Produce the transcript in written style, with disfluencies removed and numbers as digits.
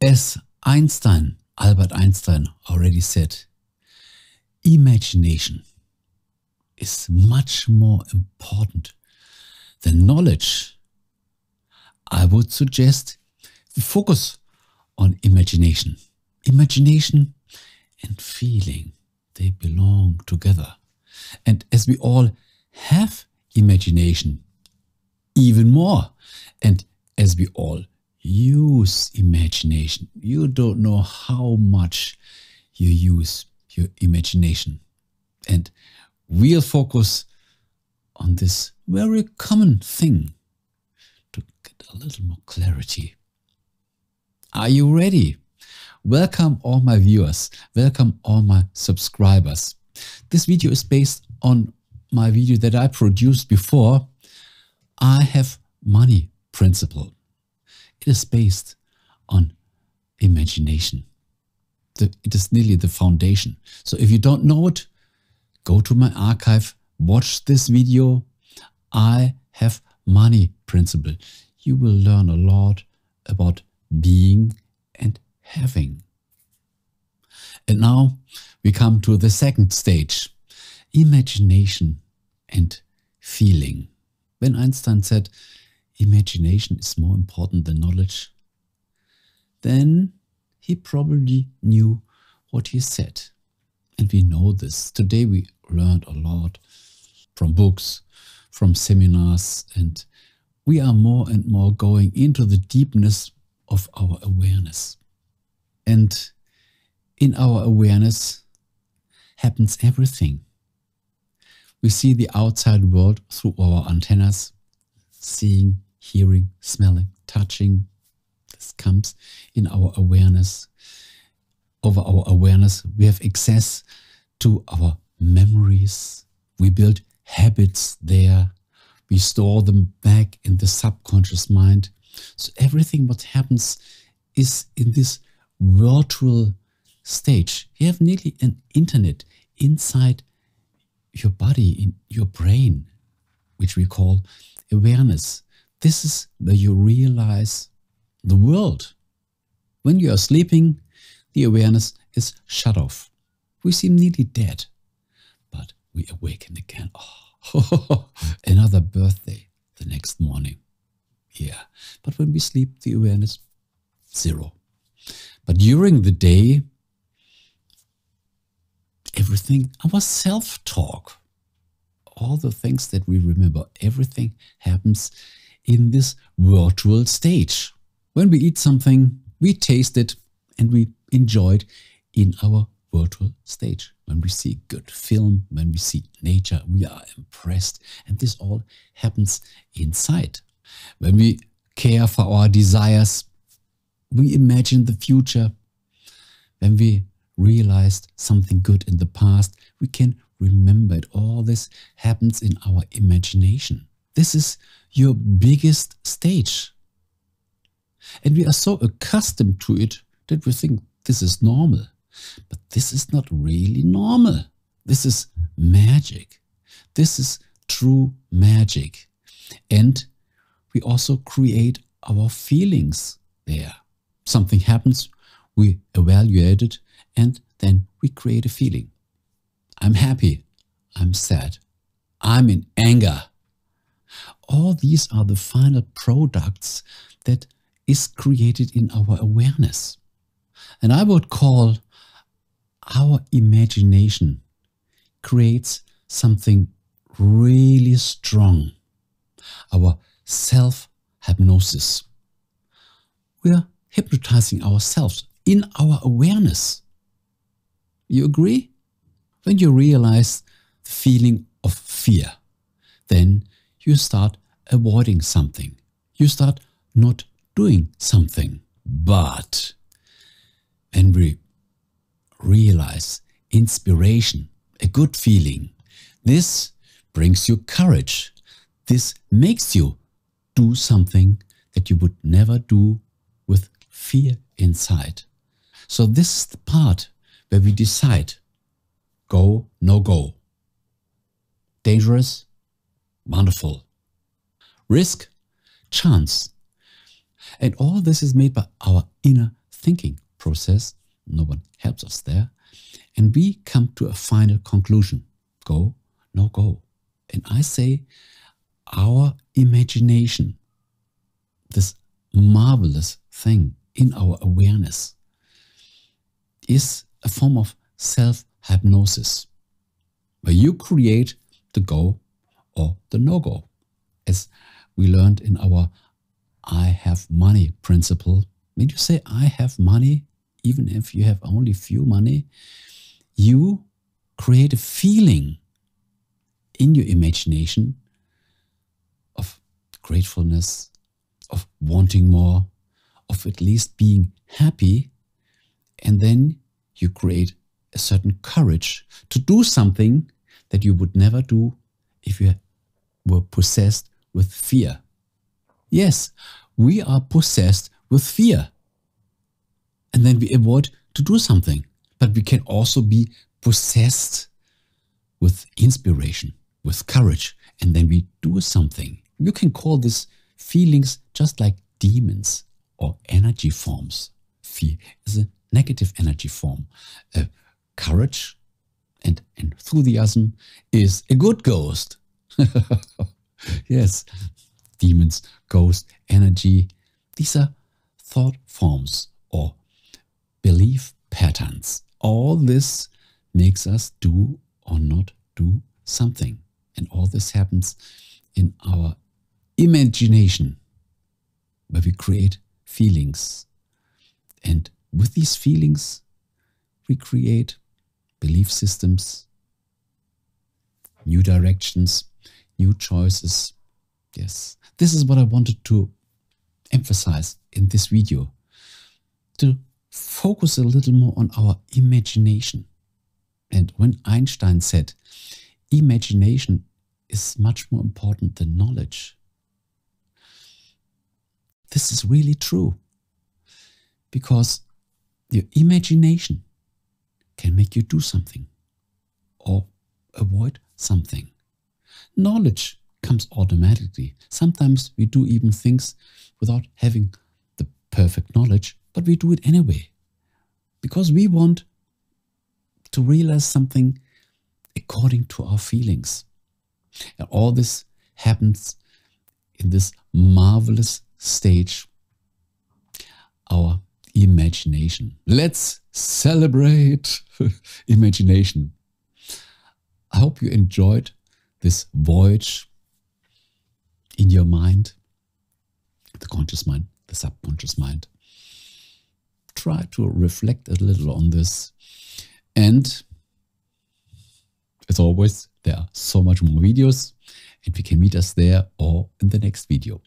As Albert Einstein already said, imagination is much more important than knowledge. I would suggest we focus on imagination. Imagination and feeling, they belong together. And as we all have imagination, even more, and as we all use imagination. You don't know how much you use your imagination. And we'll focus on this very common thing to get a little more clarity. Are you ready? Welcome all my viewers. Welcome all my subscribers. This video is based on my video that I produced before, I Have Money Principle. It is based on imagination. It is nearly the foundation. So if you don't know it, go to my archive, watch this video, I Have Money Principle. You will learn a lot about being and having. And now we come to the second stage, imagination and feeling. When Einstein said, imagination is more important than knowledge, then he probably knew what he said. And we know this. Today we learned a lot from books, from seminars, and we are more and more going into the deepness of our awareness. And in our awareness happens everything. We see the outside world through our antennas, seeing, hearing, smelling, touching. This comes in our awareness. Over our awareness, we have access to our memories. We build habits there. We store them back in the subconscious mind. So everything what happens is in this virtual stage. You have nearly an internet inside your body, in your brain, which we call awareness. This is where you realize the world. When you are sleeping, the awareness is shut off. We seem nearly dead, but we awaken again. Oh, another birthday the next morning. Yeah, but when we sleep, the awareness, zero. But during the day, everything, our self-talk, all the things that we remember, everything happens in this virtual stage. When we eat something, we taste it and we enjoy it in our virtual stage. When we see good film, when we see nature, we are impressed. And this all happens inside. When we care for our desires, we imagine the future. When we realized something good in the past, we can remember it. All this happens in our imagination. This is your biggest stage. And we are so accustomed to it that we think this is normal. But this is not really normal. This is magic. This is true magic. And we also create our feelings there. Something happens, we evaluate it, and then we create a feeling. I'm happy, I'm sad, I'm in anger. All these are the final products that is created in our awareness. And I would call our imagination creates something really strong. Our self-hypnosis. We are hypnotizing ourselves in our awareness. You agree? When you realize the feeling of fear, then you start avoiding something. You start not doing something. But when we realize inspiration, a good feeling, this brings you courage. This makes you do something that you would never do with fear inside. So this is the part where we decide, go, no go. Dangerous? Wonderful. Risk? Chance. And all this is made by our inner thinking process. No one helps us there. And we come to a final conclusion. Go, no go. And I say our imagination, this marvelous thing in our awareness, is a form of self-hypnosis, where you create the go or the no-go, as we learned in our I have money principle. When you say I have money, even if you have only few money, you create a feeling in your imagination of gratefulness, of wanting more, of at least being happy, and then you create a certain courage to do something that you would never do if you were possessed with fear. Yes, we are possessed with fear, and then we avoid to do something. But we can also be possessed with inspiration, with courage, and then we do something. You can call these feelings just like demons or energy forms. Fear is a negative energy form. Courage and enthusiasm is a good ghost. Yes, demons, ghost, energy. These are thought forms or belief patterns. All this makes us do or not do something. And all this happens in our imagination, where we create feelings. And with these feelings, we create belief systems, new directions, new choices. Yes, this is what I wanted to emphasize in this video, to focus a little more on our imagination. And when Einstein said, imagination is much more important than knowledge, this is really true, because your imagination can make you do something or avoid something. Knowledge comes automatically. Sometimes we do even things without having the perfect knowledge, but we do it anyway, because we want to realize something according to our feelings. And all this happens in this marvelous stage, our imagination. Let's celebrate imagination. I hope you enjoyed this voyage in your mind, the conscious mind, the subconscious mind. Try to reflect a little on this. And as always, there are so much more videos, and we can meet us there or in the next video.